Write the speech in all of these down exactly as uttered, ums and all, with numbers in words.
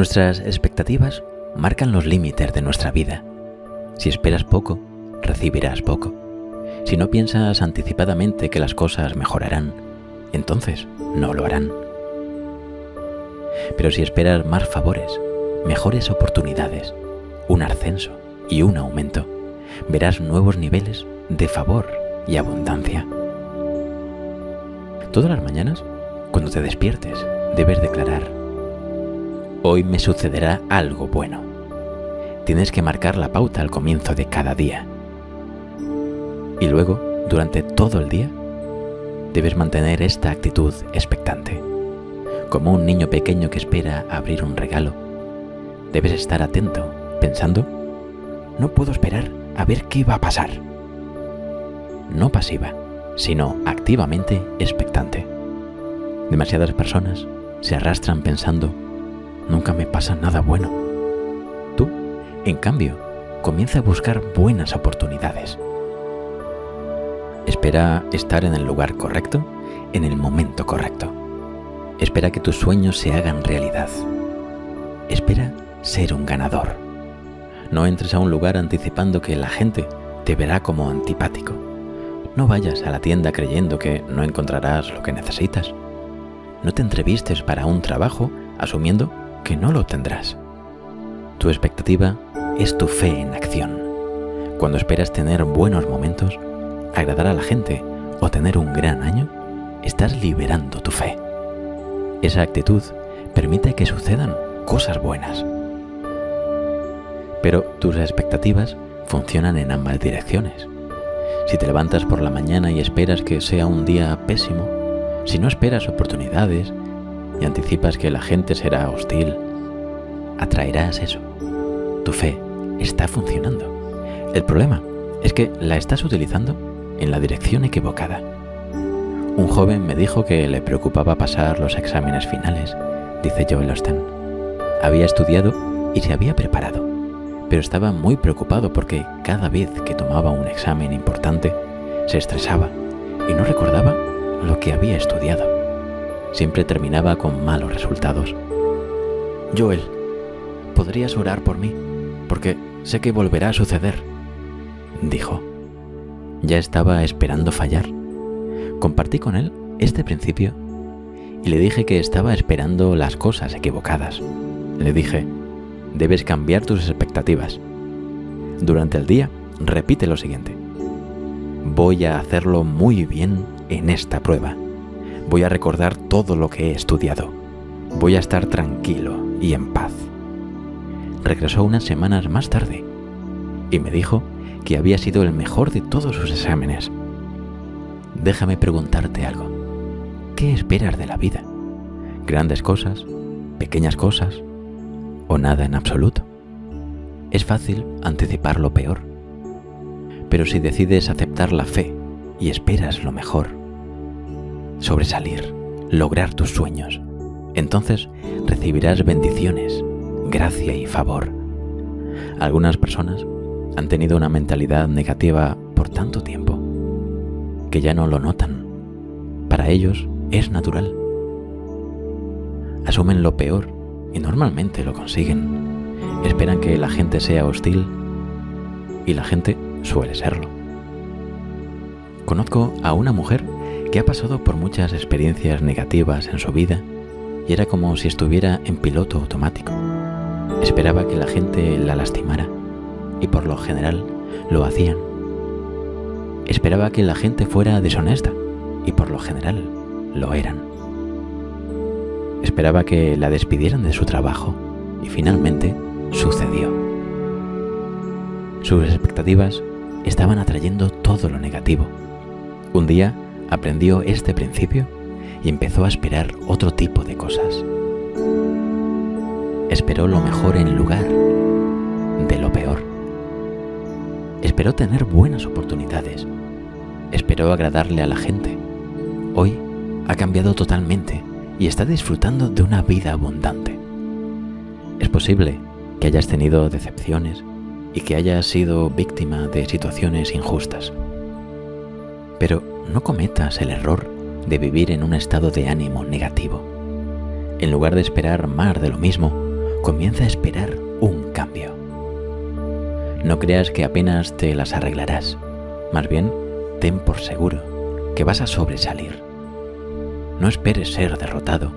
Nuestras expectativas marcan los límites de nuestra vida. Si esperas poco, recibirás poco. Si no piensas anticipadamente que las cosas mejorarán, entonces no lo harán. Pero si esperas más favores, mejores oportunidades, un ascenso y un aumento, verás nuevos niveles de favor y abundancia. Todas las mañanas, cuando te despiertes, debes declarar: hoy me sucederá algo bueno. Tienes que marcar la pauta al comienzo de cada día. Y luego, durante todo el día, debes mantener esta actitud expectante. Como un niño pequeño que espera abrir un regalo, debes estar atento, pensando: no puedo esperar a ver qué va a pasar. No pasiva, sino activamente expectante. Demasiadas personas se arrastran pensando: nunca me pasa nada bueno. Tú, en cambio, comienza a buscar buenas oportunidades. Espera estar en el lugar correcto, en el momento correcto. Espera que tus sueños se hagan realidad. Espera ser un ganador. No entres a un lugar anticipando que la gente te verá como antipático. No vayas a la tienda creyendo que no encontrarás lo que necesitas. No te entrevistes para un trabajo asumiendo que no lo obtendrás. Tu expectativa es tu fe en acción. Cuando esperas tener buenos momentos, agradar a la gente o tener un gran año, estás liberando tu fe. Esa actitud permite que sucedan cosas buenas. Pero tus expectativas funcionan en ambas direcciones. Si te levantas por la mañana y esperas que sea un día pésimo, si no esperas oportunidades y anticipas que la gente será hostil, atraerás eso. Tu fe está funcionando. El problema es que la estás utilizando en la dirección equivocada. Un joven me dijo que le preocupaba pasar los exámenes finales, dice Joel Osteen. Había estudiado y se había preparado, pero estaba muy preocupado porque cada vez que tomaba un examen importante se estresaba y no recordaba lo que había estudiado. Siempre terminaba con malos resultados. Joel, ¿podrías orar por mí? Porque sé que volverá a suceder, dijo. Ya estaba esperando fallar. Compartí con él este principio y le dije que estaba esperando las cosas equivocadas. Le dije: debes cambiar tus expectativas. Durante el día, repite lo siguiente: voy a hacerlo muy bien en esta prueba. Voy a recordar todo lo que he estudiado. Voy a estar tranquilo y en paz. Regresó unas semanas más tarde y me dijo que había sido el mejor de todos sus exámenes. Déjame preguntarte algo. ¿Qué esperas de la vida? ¿Grandes cosas? ¿Pequeñas cosas? ¿O nada en absoluto? Es fácil anticipar lo peor. Pero si decides aceptar la fe y esperas lo mejor, sobresalir, lograr tus sueños, entonces recibirás bendiciones, gracia y favor. Algunas personas han tenido una mentalidad negativa por tanto tiempo que ya no lo notan. Para ellos es natural. Asumen lo peor y normalmente lo consiguen. Esperan que la gente sea hostil y la gente suele serlo. Conozco a una mujer que ha pasado por muchas experiencias negativas en su vida y era como si estuviera en piloto automático. Esperaba que la gente la lastimara y por lo general lo hacían. Esperaba que la gente fuera deshonesta, y por lo general lo eran. Esperaba que la despidieran de su trabajo, y finalmente sucedió. Sus expectativas estaban atrayendo todo lo negativo. Un día aprendió este principio y empezó a esperar otro tipo de cosas. Esperó lo mejor en lugar de lo peor. Esperó tener buenas oportunidades. Esperó agradarle a la gente. Hoy ha cambiado totalmente y está disfrutando de una vida abundante. Es posible que hayas tenido decepciones y que hayas sido víctima de situaciones injustas. Pero no cometas el error de vivir en un estado de ánimo negativo. En lugar de esperar más de lo mismo, comienza a esperar un cambio. No creas que apenas te las arreglarás. Más bien, ten por seguro que vas a sobresalir. No esperes ser derrotado,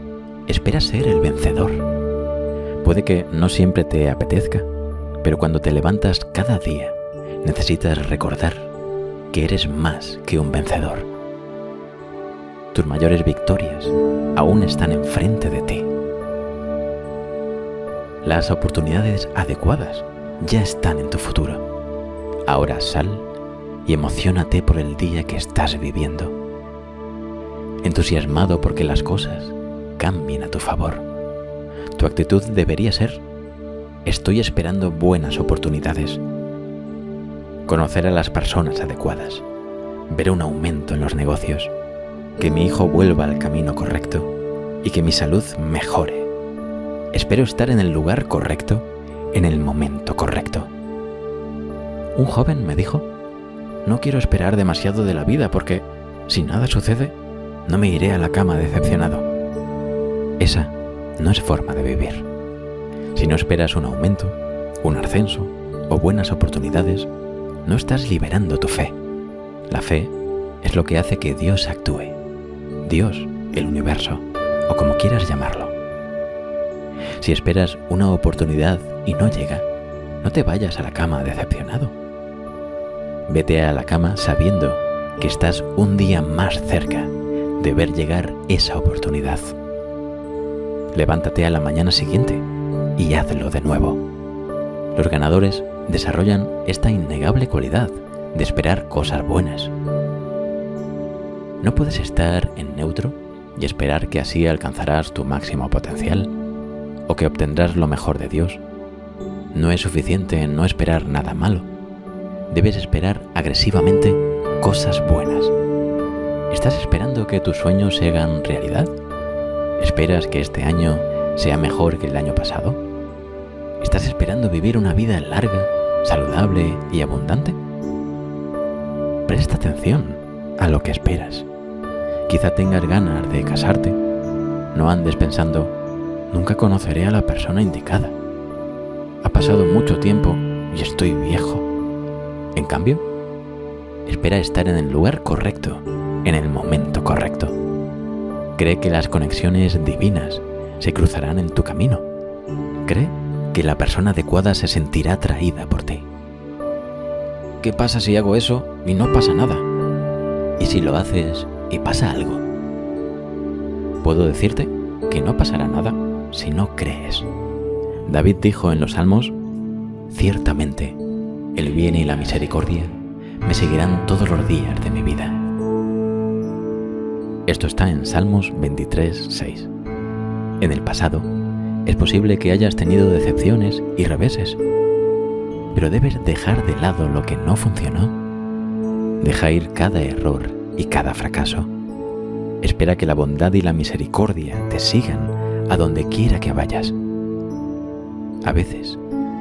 espera ser el vencedor. Puede que no siempre te apetezca, pero cuando te levantas cada día, necesitas recordar que eres más que un vencedor. Tus mayores victorias aún están enfrente de ti. Las oportunidades adecuadas ya están en tu futuro. Ahora sal y emociónate por el día que estás viviendo, entusiasmado porque las cosas cambien a tu favor. Tu actitud debería ser: estoy esperando buenas oportunidades. Conocer a las personas adecuadas. Ver un aumento en los negocios. Que mi hijo vuelva al camino correcto. Y que mi salud mejore. Espero estar en el lugar correcto, en el momento correcto. Un joven me dijo: no quiero esperar demasiado de la vida porque, si nada sucede, no me iré a la cama decepcionado. Esa no es forma de vivir. Si no esperas un aumento, un ascenso o buenas oportunidades, no estás liberando tu fe. La fe es lo que hace que Dios actúe. Dios, el universo, o como quieras llamarlo. Si esperas una oportunidad y no llega, no te vayas a la cama decepcionado. Vete a la cama sabiendo que estás un día más cerca de ver llegar esa oportunidad. Levántate a la mañana siguiente y hazlo de nuevo. Los ganadores desarrollan esta innegable cualidad de esperar cosas buenas. No puedes estar en neutro y esperar que así alcanzarás tu máximo potencial o que obtendrás lo mejor de Dios. No es suficiente no esperar nada malo. Debes esperar agresivamente cosas buenas. ¿Estás esperando que tus sueños se hagan realidad? ¿Esperas que este año sea mejor que el año pasado? ¿Estás esperando vivir una vida larga, saludable y abundante? Presta atención a lo que esperas. Quizá tengas ganas de casarte. No andes pensando: nunca conoceré a la persona indicada. Ha pasado mucho tiempo y estoy viejo. En cambio, espera estar en el lugar correcto, en el momento correcto. Cree que las conexiones divinas se cruzarán en tu camino. Cree que la persona adecuada se sentirá atraída por ti. ¿Qué pasa si hago eso y no pasa nada? ¿Y si lo haces y pasa algo? Puedo decirte que no pasará nada si no crees. David dijo en los Salmos: ciertamente, el bien y la misericordia me seguirán todos los días de mi vida. Esto está en Salmos veintitrés, seis. En el pasado, es posible que hayas tenido decepciones y reveses, pero debes dejar de lado lo que no funcionó. Deja ir cada error y cada fracaso. Espera que la bondad y la misericordia te sigan a donde quiera que vayas. A veces,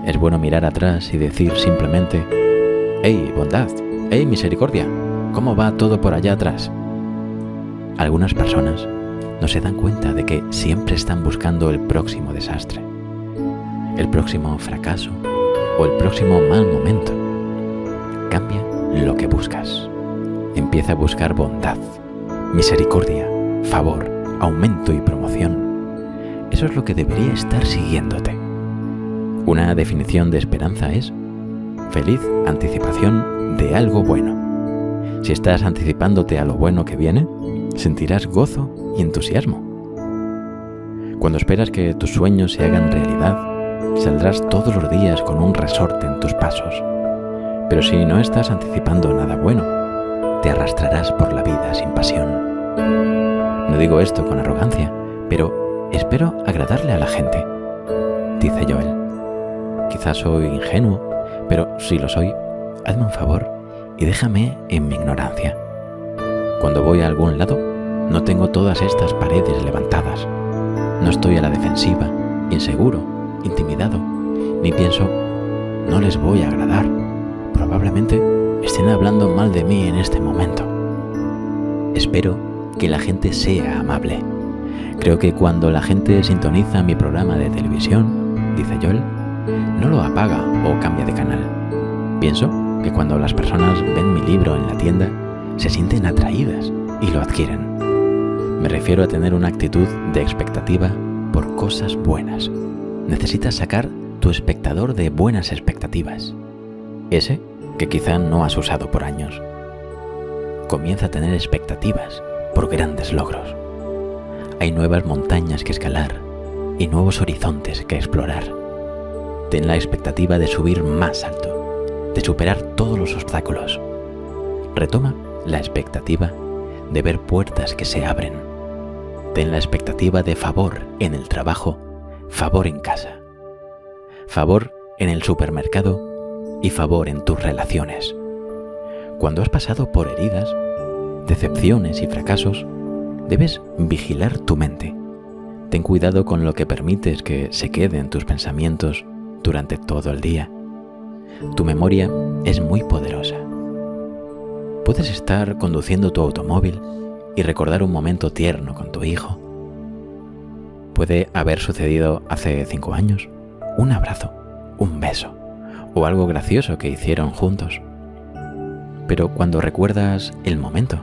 es bueno mirar atrás y decir simplemente: ¡hey, bondad! ¡Hey, misericordia! ¿Cómo va todo por allá atrás? Algunas personas no se dan cuenta de que siempre están buscando el próximo desastre, el próximo fracaso o el próximo mal momento. Cambia lo que buscas. Empieza a buscar bondad, misericordia, favor, aumento y promoción. Eso es lo que debería estar siguiéndote. Una definición de esperanza es: feliz anticipación de algo bueno. Si estás anticipándote a lo bueno que viene, sentirás gozo y entusiasmo. Cuando esperas que tus sueños se hagan realidad, saldrás todos los días con un resorte en tus pasos. Pero si no estás anticipando nada bueno, te arrastrarás por la vida sin pasión. No digo esto con arrogancia, pero espero agradarle a la gente, dice Joel. Quizás soy ingenuo, pero si lo soy, hazme un favor y déjame en mi ignorancia. Cuando voy a algún lado, no tengo todas estas paredes levantadas. No estoy a la defensiva, inseguro, intimidado, ni pienso: no les voy a agradar. Probablemente estén hablando mal de mí en este momento. Espero que la gente sea amable. Creo que cuando la gente sintoniza mi programa de televisión, dice Joel, no lo apaga o cambia de canal. Pienso que cuando las personas ven mi libro en la tienda, se sienten atraídas y lo adquieren. Me refiero a tener una actitud de expectativa por cosas buenas. Necesitas sacar tu espectador de buenas expectativas, ese que quizá no has usado por años. Comienza a tener expectativas por grandes logros. Hay nuevas montañas que escalar y nuevos horizontes que explorar. Ten la expectativa de subir más alto, de superar todos los obstáculos. Retoma la expectativa de ver puertas que se abren. Ten la expectativa de favor en el trabajo, favor en casa, favor en el supermercado y favor en tus relaciones. Cuando has pasado por heridas, decepciones y fracasos, debes vigilar tu mente. Ten cuidado con lo que permites que se quede en tus pensamientos durante todo el día. Tu memoria es muy poderosa. Puedes estar conduciendo tu automóvil y recordar un momento tierno con tu hijo. Puede haber sucedido hace cinco años, un abrazo, un beso o algo gracioso que hicieron juntos. Pero cuando recuerdas el momento,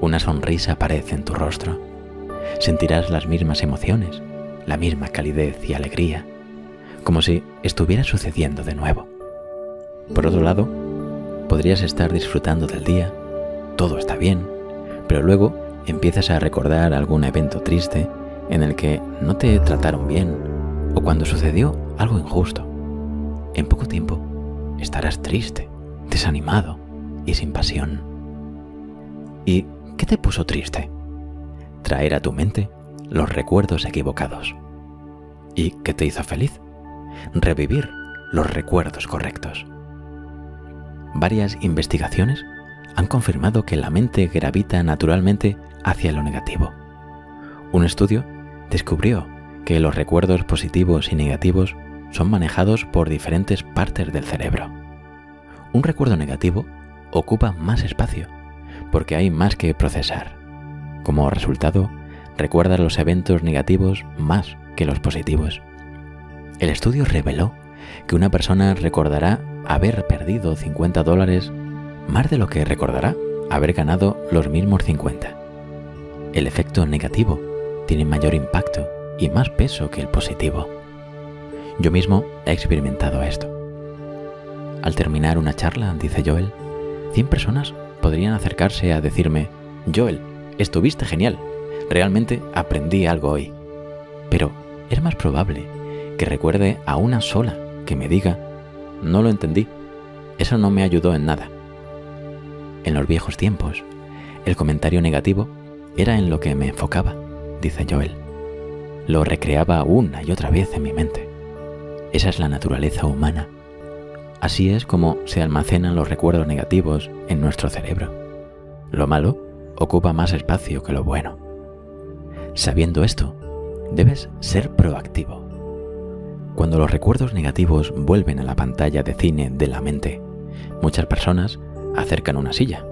una sonrisa aparece en tu rostro. Sentirás las mismas emociones, la misma calidez y alegría, como si estuviera sucediendo de nuevo. Por otro lado, podrías estar disfrutando del día, todo está bien, pero luego empiezas a recordar algún evento triste en el que no te trataron bien o cuando sucedió algo injusto. En poco tiempo estarás triste, desanimado y sin pasión. ¿Y qué te puso triste? Traer a tu mente los recuerdos equivocados. ¿Y qué te hizo feliz? Revivir los recuerdos correctos. Varias investigaciones han confirmado que la mente gravita naturalmente hacia lo negativo. Un estudio descubrió que los recuerdos positivos y negativos son manejados por diferentes partes del cerebro. Un recuerdo negativo ocupa más espacio porque hay más que procesar. Como resultado, recuerdas los eventos negativos más que los positivos. El estudio reveló que una persona recordará haber perdido cincuenta dólares más de lo que recordará haber ganado los mismos cincuenta. El efecto negativo tiene mayor impacto y más peso que el positivo. Yo mismo he experimentado esto. Al terminar una charla, dice Joel, cien personas podrían acercarse a decirme: Joel, estuviste genial, realmente aprendí algo hoy. Pero es más probable que recuerde a una sola que me diga: no lo entendí, eso no me ayudó en nada. En los viejos tiempos, el comentario negativo era en lo que me enfocaba, dice Joel. Lo recreaba una y otra vez en mi mente. Esa es la naturaleza humana. Así es como se almacenan los recuerdos negativos en nuestro cerebro. Lo malo ocupa más espacio que lo bueno. Sabiendo esto, debes ser proactivo. Cuando los recuerdos negativos vuelven a la pantalla de cine de la mente, muchas personas acercan una silla,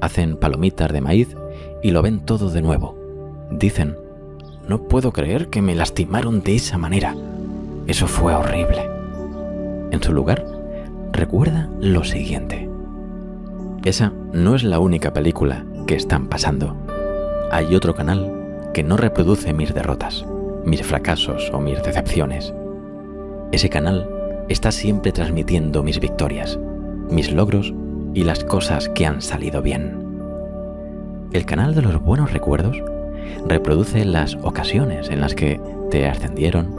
hacen palomitas de maíz y lo ven todo de nuevo. Dicen: no puedo creer que me lastimaron de esa manera. Eso fue horrible. En su lugar, recuerda lo siguiente: esa no es la única película que están pasando. Hay otro canal que no reproduce mis derrotas, mis fracasos o mis decepciones. Ese canal está siempre transmitiendo mis victorias, mis logros y las cosas que han salido bien. El canal de los buenos recuerdos reproduce las ocasiones en las que te ascendieron,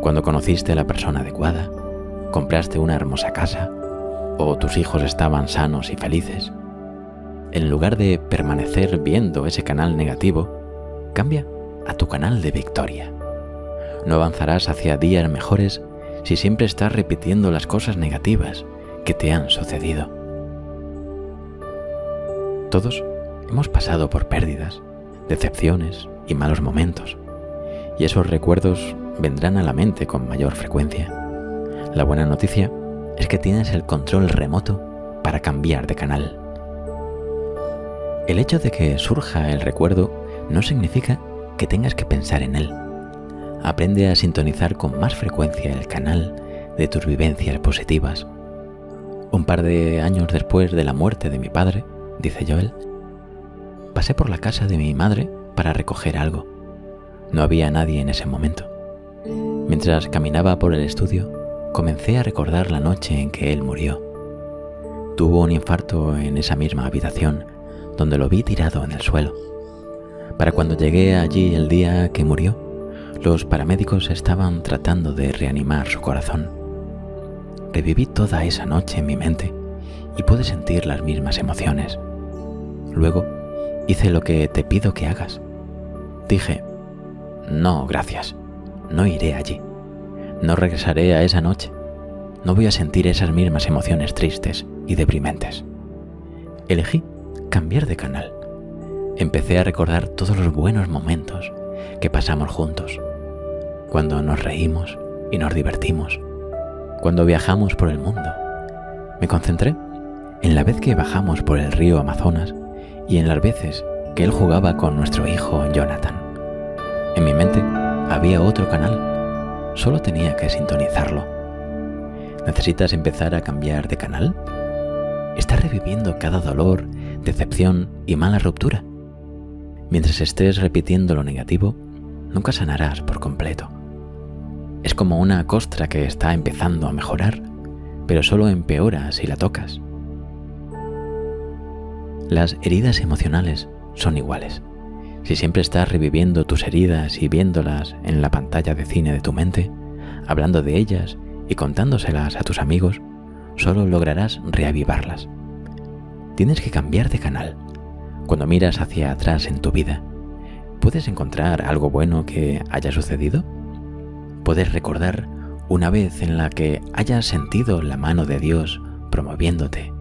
cuando conociste a la persona adecuada, compraste una hermosa casa o tus hijos estaban sanos y felices. En lugar de permanecer viendo ese canal negativo, cambia a tu canal de victoria. No avanzarás hacia días mejores si siempre estás repitiendo las cosas negativas que te han sucedido. Todos hemos pasado por pérdidas, decepciones y malos momentos, y esos recuerdos vendrán a la mente con mayor frecuencia. La buena noticia es que tienes el control remoto para cambiar de canal. El hecho de que surja el recuerdo no significa que tengas que pensar en él. aprende a sintonizar con más frecuencia el canal de tus vivencias positivas. Un par de años después de la muerte de mi padre, dice Joel, pasé por la casa de mi madre para recoger algo. No había nadie en ese momento. Mientras caminaba por el estudio, comencé a recordar la noche en que él murió. Tuvo un infarto en esa misma habitación, donde lo vi tirado en el suelo. Para cuando llegué allí el día que murió, los paramédicos estaban tratando de reanimar su corazón. Reviví toda esa noche en mi mente y pude sentir las mismas emociones. Luego, hice lo que te pido que hagas. Dije, no, gracias, no iré allí. No regresaré a esa noche. No voy a sentir esas mismas emociones tristes y deprimentes. Elegí cambiar de canal. Empecé a recordar todos los buenos momentos que pasamos juntos, cuando nos reímos y nos divertimos, cuando viajamos por el mundo. Me concentré en la vez que bajamos por el río Amazonas y en las veces que él jugaba con nuestro hijo Jonathan. En mi mente había otro canal, solo tenía que sintonizarlo. ¿Necesitas empezar a cambiar de canal? ¿Estás reviviendo cada dolor, decepción y mala ruptura? Mientras estés repitiendo lo negativo, nunca sanarás por completo. Es como una costra que está empezando a mejorar, pero solo empeora si la tocas. Las heridas emocionales son iguales. Si siempre estás reviviendo tus heridas y viéndolas en la pantalla de cine de tu mente, hablando de ellas y contándoselas a tus amigos, solo lograrás reavivarlas. Tienes que cambiar de canal. Cuando miras hacia atrás en tu vida, ¿puedes encontrar algo bueno que haya sucedido? ¿Puedes recordar una vez en la que hayas sentido la mano de Dios promoviéndote,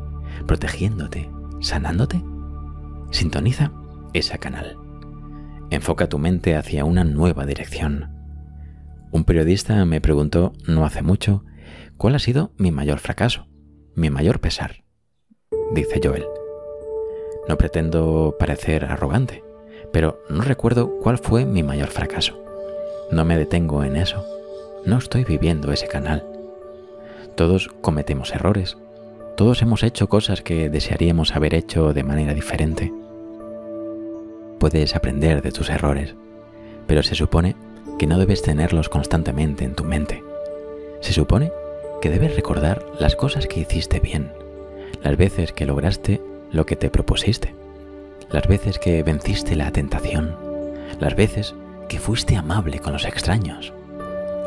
protegiéndote, sanándote? Sintoniza ese canal. Enfoca tu mente hacia una nueva dirección. Un periodista me preguntó no hace mucho cuál ha sido mi mayor fracaso, mi mayor pesar. Dice Joel. No pretendo parecer arrogante, pero no recuerdo cuál fue mi mayor fracaso. No me detengo en eso. No estoy viviendo ese canal. Todos cometemos errores. Todos hemos hecho cosas que desearíamos haber hecho de manera diferente. Puedes aprender de tus errores, pero se supone que no debes tenerlos constantemente en tu mente. Se supone que debes recordar las cosas que hiciste bien, las veces que lograste lo que te propusiste, las veces que venciste la tentación, las veces que fuiste amable con los extraños.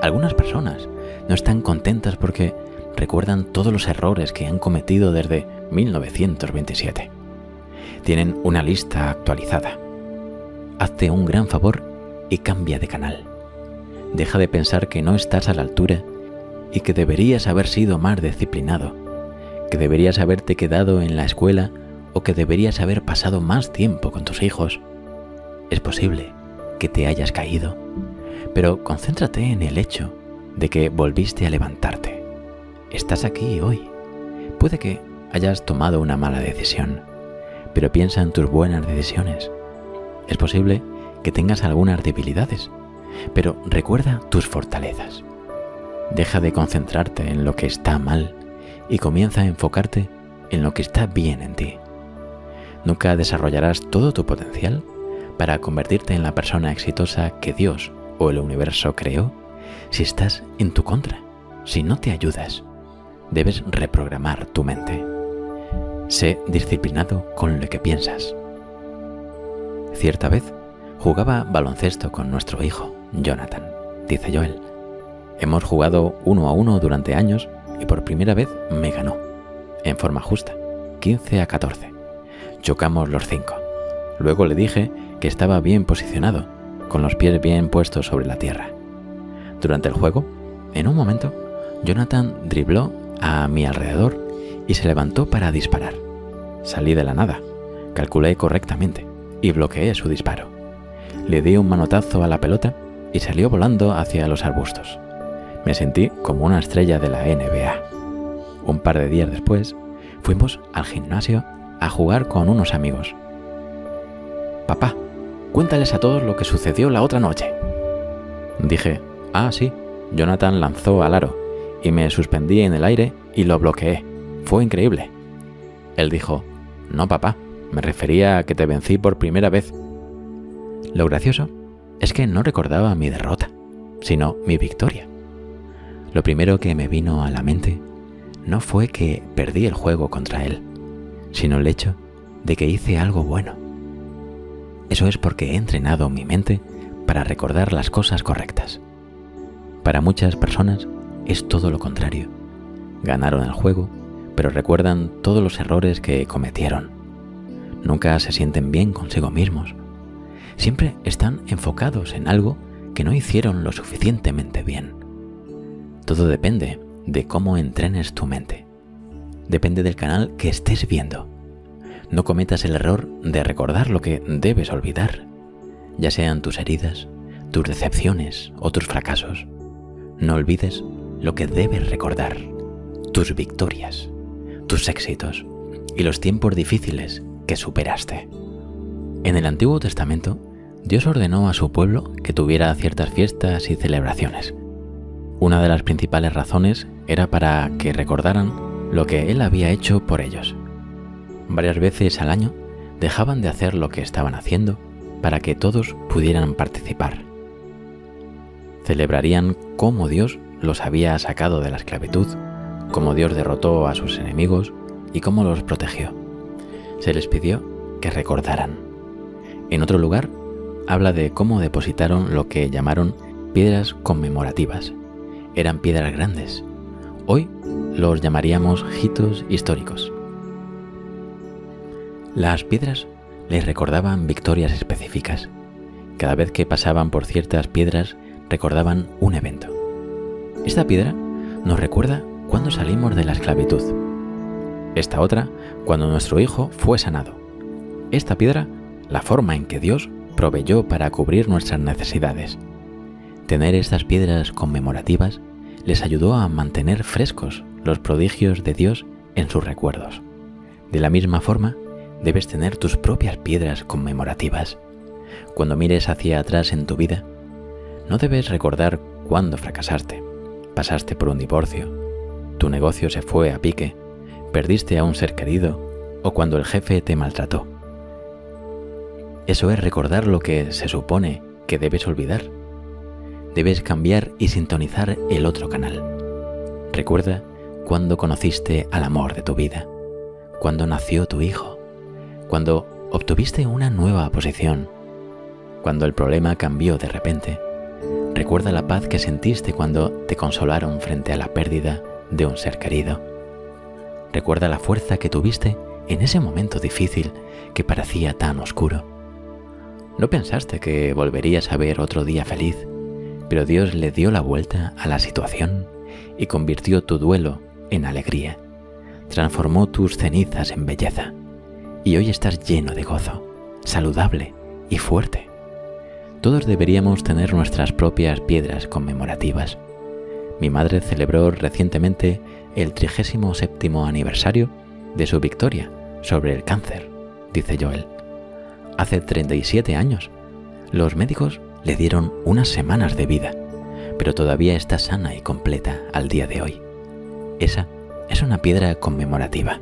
Algunas personas no están contentas porque recuerdan todos los errores que han cometido desde mil novecientos veintisiete. Tienen una lista actualizada. Hazte un gran favor y cambia de canal. Deja de pensar que no estás a la altura y que deberías haber sido más disciplinado, que deberías haberte quedado en la escuela o que deberías haber pasado más tiempo con tus hijos. Es posible que te hayas caído, pero concéntrate en el hecho de que volviste a levantarte. Estás aquí hoy. Puede que hayas tomado una mala decisión, pero piensa en tus buenas decisiones. Es posible que tengas algunas debilidades, pero recuerda tus fortalezas. Deja de concentrarte en lo que está mal y comienza a enfocarte en lo que está bien en ti. Nunca desarrollarás todo tu potencial para convertirte en la persona exitosa que Dios o el universo creó si estás en tu contra, si no te ayudas. Debes reprogramar tu mente. Sé disciplinado con lo que piensas. Cierta vez jugaba baloncesto con nuestro hijo, Jonathan, dice Joel. Hemos jugado uno a uno durante años y por primera vez me ganó, en forma justa, quince a catorce. Chocamos los cinco. Luego le dije que estaba bien posicionado, con los pies bien puestos sobre la tierra. Durante el juego, en un momento, Jonathan dribló a mi alrededor y se levantó para disparar. Salí de la nada, calculé correctamente y bloqueé su disparo. Le di un manotazo a la pelota y salió volando hacia los arbustos. Me sentí como una estrella de la N B A. Un par de días después, fuimos al gimnasio a jugar con unos amigos. Papá, cuéntales a todos lo que sucedió la otra noche. Dije, ah, sí, Jonathan lanzó al aro, y me suspendí en el aire y lo bloqueé. Fue increíble. Él dijo, no, papá, me refería a que te vencí por primera vez. Lo gracioso es que no recordaba mi derrota, sino mi victoria. Lo primero que me vino a la mente no fue que perdí el juego contra él, sino el hecho de que hice algo bueno. Eso es porque he entrenado mi mente para recordar las cosas correctas. Para muchas personas es todo lo contrario. Ganaron el juego, pero recuerdan todos los errores que cometieron. Nunca se sienten bien consigo mismos. Siempre están enfocados en algo que no hicieron lo suficientemente bien. Todo depende de cómo entrenes tu mente. Depende del canal que estés viendo. No cometas el error de recordar lo que debes olvidar, ya sean tus heridas, tus decepciones o tus fracasos. No olvides lo que debes recordar, tus victorias, tus éxitos y los tiempos difíciles que superaste. En el Antiguo Testamento, Dios ordenó a su pueblo que tuviera ciertas fiestas y celebraciones. Una de las principales razones era para que recordaran lo que Él había hecho por ellos. Varias veces al año dejaban de hacer lo que estaban haciendo para que todos pudieran participar. Celebrarían cómo Dios los había sacado de la esclavitud, cómo Dios derrotó a sus enemigos y cómo los protegió. Se les pidió que recordaran. En otro lugar, habla de cómo depositaron lo que llamaron piedras conmemorativas. Eran piedras grandes. Hoy los llamaríamos hitos históricos. Las piedras les recordaban victorias específicas. Cada vez que pasaban por ciertas piedras, recordaban un evento. Esta piedra nos recuerda cuando salimos de la esclavitud. Esta otra, cuando nuestro hijo fue sanado. Esta piedra, la forma en que Dios proveyó para cubrir nuestras necesidades. Tener estas piedras conmemorativas les ayudó a mantener frescos los prodigios de Dios en sus recuerdos. De la misma forma, debes tener tus propias piedras conmemorativas. Cuando mires hacia atrás en tu vida, no debes recordar cuándo fracasaste, pasaste por un divorcio, tu negocio se fue a pique, perdiste a un ser querido o cuando el jefe te maltrató. Eso es recordar lo que se supone que debes olvidar. Debes cambiar y sintonizar el otro canal. Recuerda cuando conociste al amor de tu vida, cuando nació tu hijo, cuando obtuviste una nueva posición, cuando el problema cambió de repente. Recuerda la paz que sentiste cuando te consolaron frente a la pérdida de un ser querido. Recuerda la fuerza que tuviste en ese momento difícil que parecía tan oscuro. No pensaste que volverías a ver otro día feliz, pero Dios le dio la vuelta a la situación y convirtió tu duelo en alegría. Transformó tus cenizas en belleza. Y hoy estás lleno de gozo, saludable y fuerte. Todos deberíamos tener nuestras propias piedras conmemorativas. Mi madre celebró recientemente el trigésimo séptimo aniversario de su victoria sobre el cáncer, dice Joel. Hace treinta y siete años, los médicos le dieron unas semanas de vida, pero todavía está sana y completa al día de hoy. Esa es una piedra conmemorativa.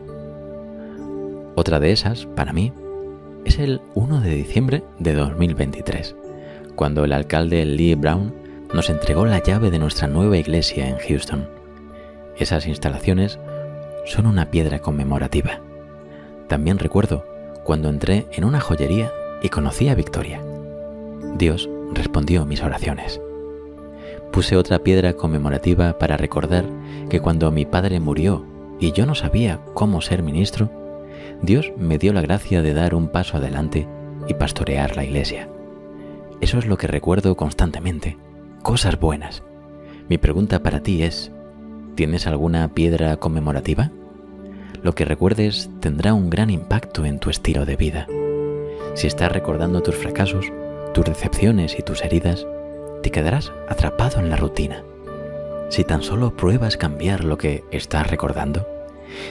Otra de esas, para mí, es el uno de diciembre de dos mil veintitrés, cuando el alcalde Lee Brown nos entregó la llave de nuestra nueva iglesia en Houston. Esas instalaciones son una piedra conmemorativa. También recuerdo cuando entré en una joyería y conocí a Victoria. Dios respondió mis oraciones. Puse otra piedra conmemorativa para recordar que cuando mi padre murió y yo no sabía cómo ser ministro, Dios me dio la gracia de dar un paso adelante y pastorear la iglesia. Eso es lo que recuerdo constantemente, cosas buenas. Mi pregunta para ti es, ¿tienes alguna piedra conmemorativa? Lo que recuerdes tendrá un gran impacto en tu estilo de vida. Si estás recordando tus fracasos, tus decepciones y tus heridas, te quedarás atrapado en la rutina. Si tan solo pruebas cambiar lo que estás recordando,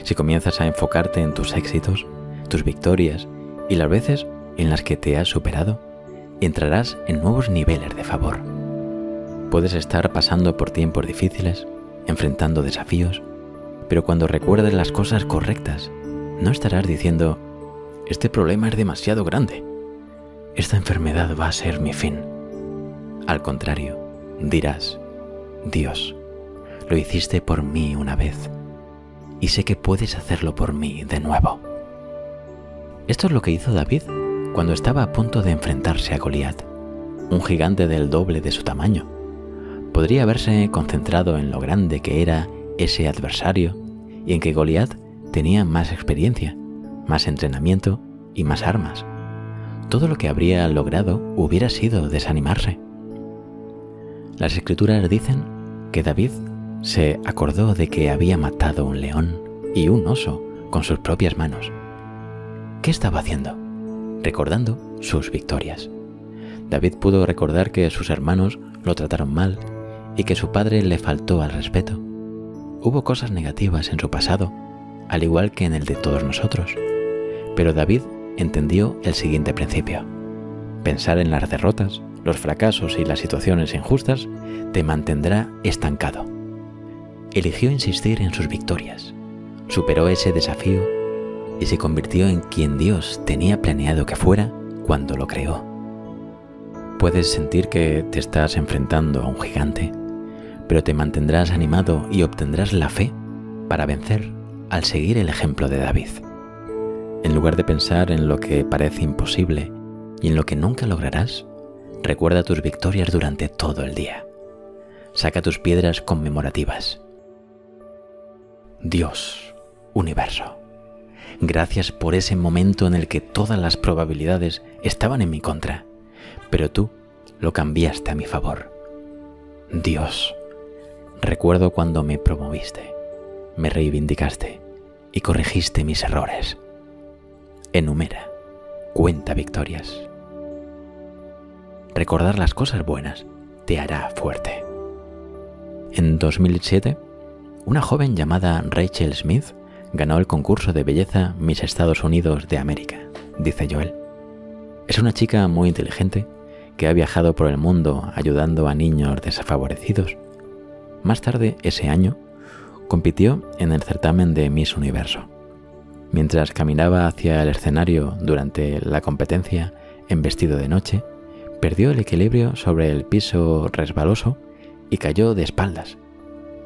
si comienzas a enfocarte en tus éxitos, tus victorias y las veces en las que te has superado, entrarás en nuevos niveles de favor. Puedes estar pasando por tiempos difíciles, enfrentando desafíos, pero cuando recuerdes las cosas correctas, no estarás diciendo, este problema es demasiado grande, esta enfermedad va a ser mi fin. Al contrario, dirás, Dios, lo hiciste por mí una vez, y sé que puedes hacerlo por mí de nuevo. Esto es lo que hizo David cuando estaba a punto de enfrentarse a Goliat, un gigante del doble de su tamaño. Podría haberse concentrado en lo grande que era ese adversario y en que Goliat tenía más experiencia, más entrenamiento y más armas. Todo lo que habría logrado hubiera sido desanimarse. Las escrituras dicen que David se acordó de que había matado un león y un oso con sus propias manos. ¿Qué estaba haciendo? Recordando sus victorias. David pudo recordar que sus hermanos lo trataron mal y que su padre le faltó al respeto. Hubo cosas negativas en su pasado, al igual que en el de todos nosotros. Pero David entendió el siguiente principio. Pensar en las derrotas, los fracasos y las situaciones injustas te mantendrá estancado. Eligió insistir en sus victorias, superó ese desafío y se convirtió en quien Dios tenía planeado que fuera cuando lo creó. Puedes sentir que te estás enfrentando a un gigante, pero te mantendrás animado y obtendrás la fe para vencer al seguir el ejemplo de David. En lugar de pensar en lo que parece imposible y en lo que nunca lograrás, recuerda tus victorias durante todo el día. Saca tus piedras conmemorativas. Dios, universo, gracias por ese momento en el que todas las probabilidades estaban en mi contra, pero tú lo cambiaste a mi favor. Dios, recuerdo cuando me promoviste, me reivindicaste y corregiste mis errores. Enumera, cuenta victorias. Recordar las cosas buenas te hará fuerte. En dos mil siete, una joven llamada Rachel Smith ganó el concurso de belleza Miss Estados Unidos de América, dice Joel. Es una chica muy inteligente que ha viajado por el mundo ayudando a niños desfavorecidos. Más tarde ese año, compitió en el certamen de Miss Universo. Mientras caminaba hacia el escenario durante la competencia en vestido de noche, perdió el equilibrio sobre el piso resbaloso y cayó de espaldas.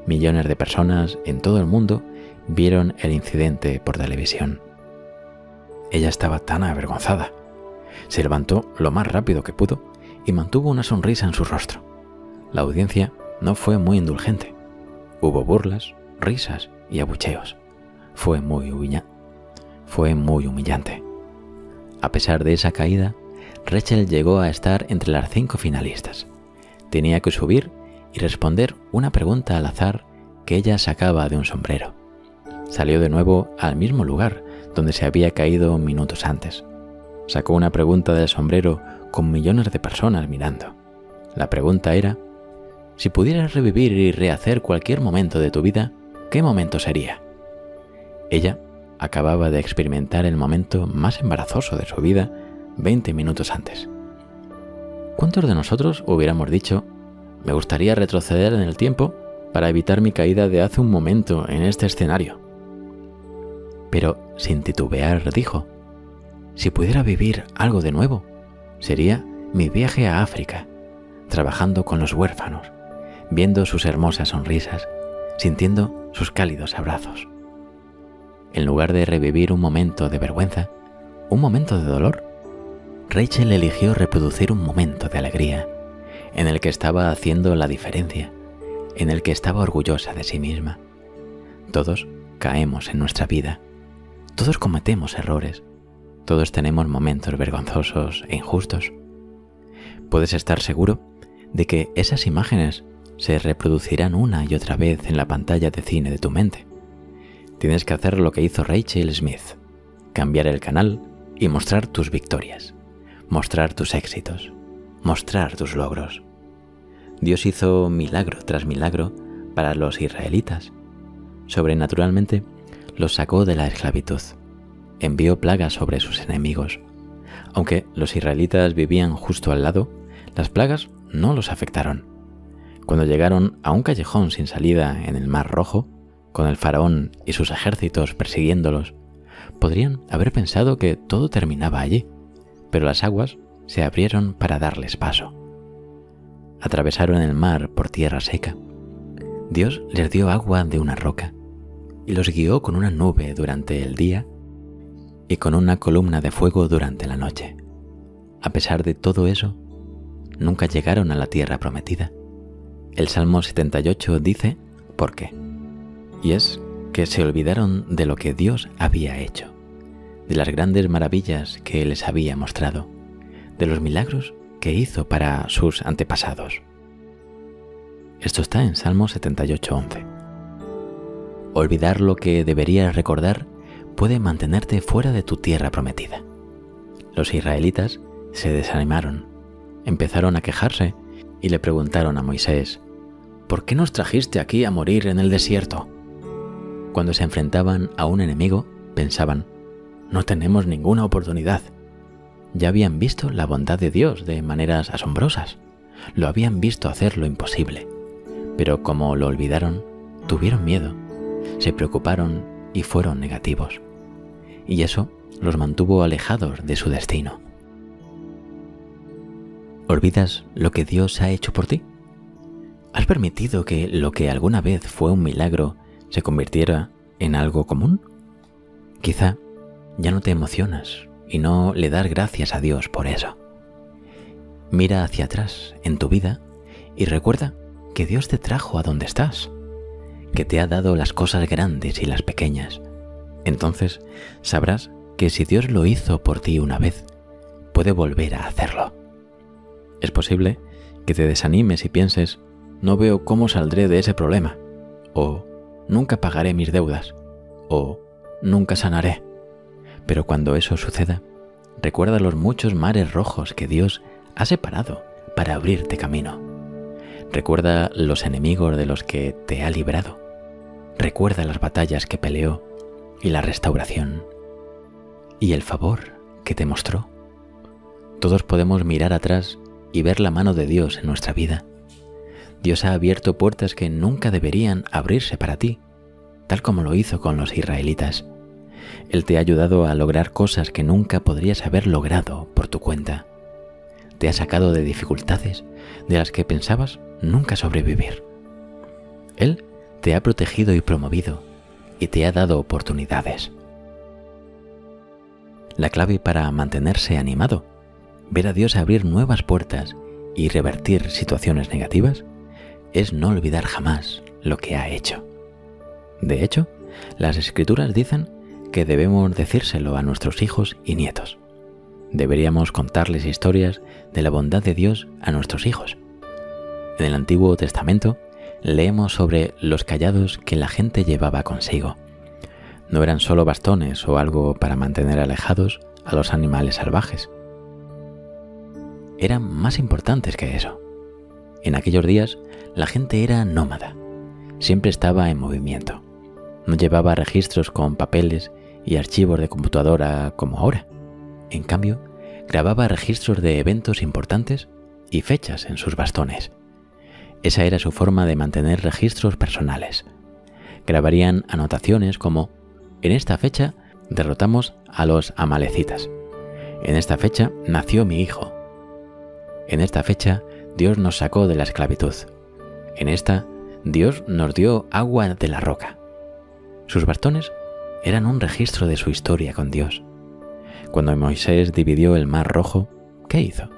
Millones de personas en todo el mundo vieron el incidente por televisión. Ella estaba tan avergonzada. Se levantó lo más rápido que pudo y mantuvo una sonrisa en su rostro. La audiencia no fue muy indulgente. Hubo burlas, risas y abucheos. Fue muy humilla- fue muy humillante. A pesar de esa caída, Rachel llegó a estar entre las cinco finalistas. Tenía que subir y responder una pregunta al azar que ella sacaba de un sombrero. Salió de nuevo al mismo lugar donde se había caído minutos antes. Sacó una pregunta del sombrero con millones de personas mirando. La pregunta era, si pudieras revivir y rehacer cualquier momento de tu vida, ¿qué momento sería? Ella acababa de experimentar el momento más embarazoso de su vida veinte minutos antes. ¿Cuántos de nosotros hubiéramos dicho, me gustaría retroceder en el tiempo para evitar mi caída de hace un momento en este escenario? Pero sin titubear dijo, si pudiera vivir algo de nuevo, sería mi viaje a África, trabajando con los huérfanos, viendo sus hermosas sonrisas, sintiendo sus cálidos abrazos. En lugar de revivir un momento de vergüenza, un momento de dolor, Rachel eligió reproducir un momento de alegría, en el que estaba haciendo la diferencia, en el que estaba orgullosa de sí misma. Todos caemos en nuestra vida, todos cometemos errores, todos tenemos momentos vergonzosos e injustos. Puedes estar seguro de que esas imágenes se reproducirán una y otra vez en la pantalla de cine de tu mente. Tienes que hacer lo que hizo Rachel Smith, cambiar el canal y mostrar tus victorias, mostrar tus éxitos, mostrar tus logros. Dios hizo milagro tras milagro para los israelitas. Sobrenaturalmente, los sacó de la esclavitud. Envió plagas sobre sus enemigos. Aunque los israelitas vivían justo al lado, las plagas no los afectaron. Cuando llegaron a un callejón sin salida en el Mar Rojo, con el faraón y sus ejércitos persiguiéndolos, podrían haber pensado que todo terminaba allí, pero las aguas se abrieron para darles paso. Atravesaron el mar por tierra seca. Dios les dio agua de una roca y los guió con una nube durante el día y con una columna de fuego durante la noche. A pesar de todo eso, nunca llegaron a la tierra prometida. El Salmo setenta y ocho dice ¿por qué? Y es que se olvidaron de lo que Dios había hecho, de las grandes maravillas que les había mostrado, de los milagros que hizo para sus antepasados. Esto está en Salmo setenta y ocho, once. Olvidar lo que deberías recordar puede mantenerte fuera de tu tierra prometida. Los israelitas se desanimaron, empezaron a quejarse y le preguntaron a Moisés, ¿por qué nos trajiste aquí a morir en el desierto? Cuando se enfrentaban a un enemigo, pensaban, no tenemos ninguna oportunidad. Ya habían visto la bondad de Dios de maneras asombrosas. Lo habían visto hacer lo imposible. Pero como lo olvidaron, tuvieron miedo, se preocuparon y fueron negativos. Y eso los mantuvo alejados de su destino. ¿Olvidas lo que Dios ha hecho por ti? ¿Has permitido que lo que alguna vez fue un milagro se convirtiera en algo común? Quizá ya no te emocionas y no le das gracias a Dios por eso. Mira hacia atrás en tu vida y recuerda que Dios te trajo a donde estás, que te ha dado las cosas grandes y las pequeñas. Entonces sabrás que si Dios lo hizo por ti una vez, puede volver a hacerlo. Es posible que te desanimes y pienses, no veo cómo saldré de ese problema, o nunca pagaré mis deudas, o nunca sanaré. Pero cuando eso suceda, recuerda los muchos mares rojos que Dios ha separado para abrirte camino. Recuerda los enemigos de los que te ha librado. Recuerda las batallas que peleó y la restauración y el favor que te mostró. Todos podemos mirar atrás y ver la mano de Dios en nuestra vida. Dios ha abierto puertas que nunca deberían abrirse para ti, tal como lo hizo con los israelitas. Él te ha ayudado a lograr cosas que nunca podrías haber logrado por tu cuenta. Te ha sacado de dificultades de las que pensabas nunca sobrevivir. Él te ha protegido y promovido y te ha dado oportunidades. La clave para mantenerse animado, ver a Dios abrir nuevas puertas y revertir situaciones negativas, es no olvidar jamás lo que ha hecho. De hecho, las Escrituras dicen que debemos decírselo a nuestros hijos y nietos. Deberíamos contarles historias de la bondad de Dios a nuestros hijos. En el Antiguo Testamento leemos sobre los callados que la gente llevaba consigo. No eran solo bastones o algo para mantener alejados a los animales salvajes. Eran más importantes que eso. En aquellos días, la gente era nómada. Siempre estaba en movimiento. No llevaba registros con papeles y archivos de computadora como ahora. En cambio, grababa registros de eventos importantes y fechas en sus bastones. Esa era su forma de mantener registros personales. Grabarían anotaciones como, en esta fecha derrotamos a los amalecitas. En esta fecha nació mi hijo. En esta fecha Dios nos sacó de la esclavitud. En esta Dios nos dio agua de la roca. Sus bastones eran un registro de su historia con Dios. Cuando Moisés dividió el Mar Rojo, ¿qué hizo?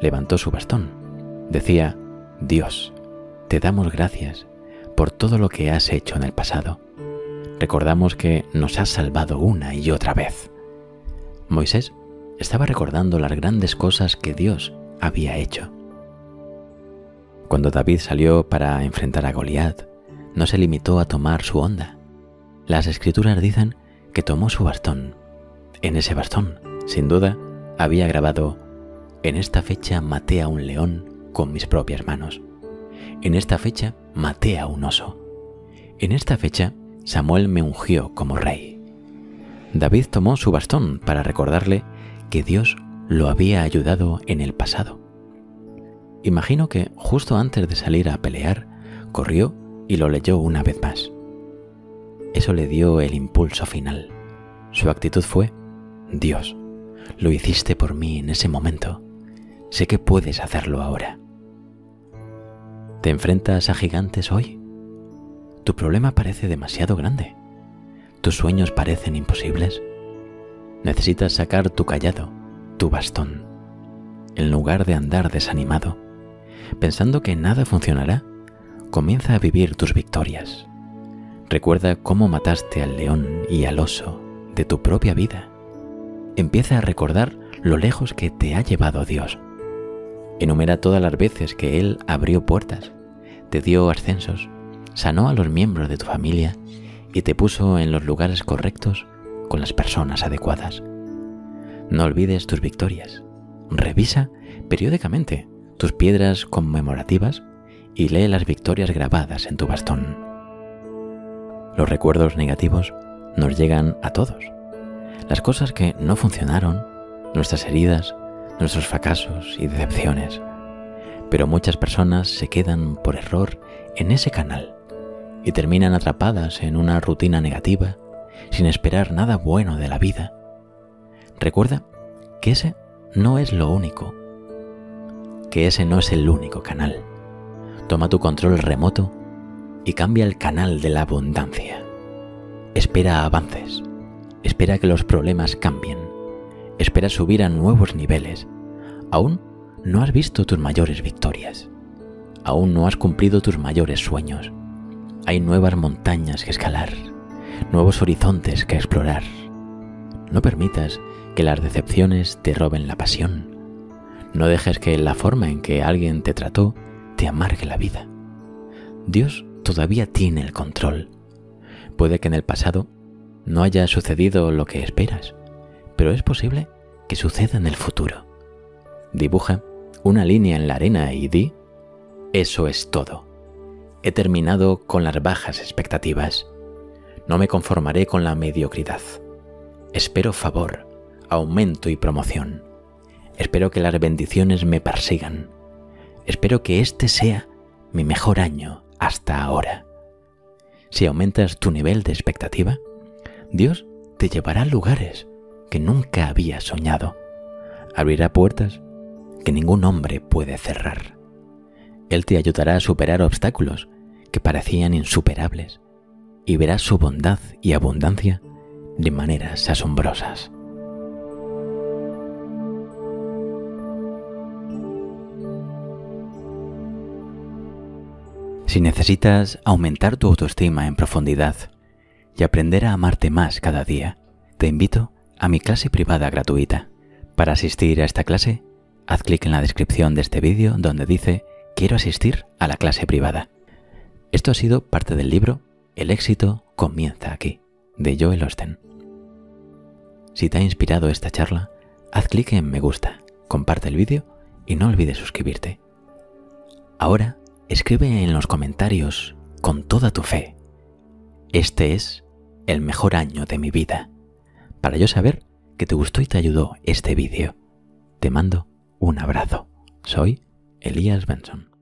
Levantó su bastón. Decía, Dios, te damos gracias por todo lo que has hecho en el pasado. Recordamos que nos has salvado una y otra vez. Moisés estaba recordando las grandes cosas que Dios había hecho. Cuando David salió para enfrentar a Goliat, no se limitó a tomar su honda. Las Escrituras dicen que tomó su bastón. En ese bastón, sin duda, había grabado, en esta fecha maté a un león con mis propias manos. En esta fecha maté a un oso. En esta fecha, Samuel me ungió como rey. David tomó su bastón para recordarle que Dios lo había ayudado en el pasado. Imagino que justo antes de salir a pelear, corrió y lo leyó una vez más. Eso le dio el impulso final. Su actitud fue: Dios, lo hiciste por mí en ese momento. Sé que puedes hacerlo ahora. ¿Te enfrentas a gigantes hoy? Tu problema parece demasiado grande. Tus sueños parecen imposibles. Necesitas sacar tu cayado, tu bastón, en lugar de andar desanimado, pensando que nada funcionará. Comienza a vivir tus victorias. Recuerda cómo mataste al león y al oso de tu propia vida. Empieza a recordar lo lejos que te ha llevado Dios. Enumera todas las veces que Él abrió puertas, te dio ascensos, sanó a los miembros de tu familia y te puso en los lugares correctos con las personas adecuadas. No olvides tus victorias. Revisa periódicamente tus piedras conmemorativas y lee las victorias grabadas en tu bastón. Los recuerdos negativos nos llegan a todos. Las cosas que no funcionaron, nuestras heridas, nuestros fracasos y decepciones. Pero muchas personas se quedan por error en ese canal y terminan atrapadas en una rutina negativa sin esperar nada bueno de la vida. Recuerda que ese no es lo único, que ese no es el único canal. Toma tu control remoto y cambia el canal de la abundancia. Espera avances, espera que los problemas cambien, espera subir a nuevos niveles. Aún no has visto tus mayores victorias, aún no has cumplido tus mayores sueños. Hay nuevas montañas que escalar, nuevos horizontes que explorar. No permitas que las decepciones te roben la pasión. No dejes que la forma en que alguien te trató te amargue la vida. Dios todavía tiene el control. Puede que en el pasado no haya sucedido lo que esperas, pero es posible que suceda en el futuro. Dibuja una línea en la arena y di: eso es todo. He terminado con las bajas expectativas. No me conformaré con la mediocridad. Espero favor, aumento y promoción. Espero que las bendiciones me persigan. Espero que este sea mi mejor año hasta ahora. Si aumentas tu nivel de expectativa, Dios te llevará a lugares que nunca habías soñado. Abrirá puertas que ningún hombre puede cerrar. Él te ayudará a superar obstáculos que parecían insuperables y verás su bondad y abundancia de maneras asombrosas. Si necesitas aumentar tu autoestima en profundidad y aprender a amarte más cada día, te invito a mi clase privada gratuita. Para asistir a esta clase, haz clic en la descripción de este vídeo donde dice "Quiero asistir a la clase privada". Esto ha sido parte del libro El éxito comienza aquí, de Joel Osteen. Si te ha inspirado esta charla, haz clic en me gusta, comparte el vídeo y no olvides suscribirte. Ahora, escribe en los comentarios con toda tu fe: este es el mejor año de mi vida, para yo saber que te gustó y te ayudó este vídeo. Te mando un abrazo. Soy Elías Benson.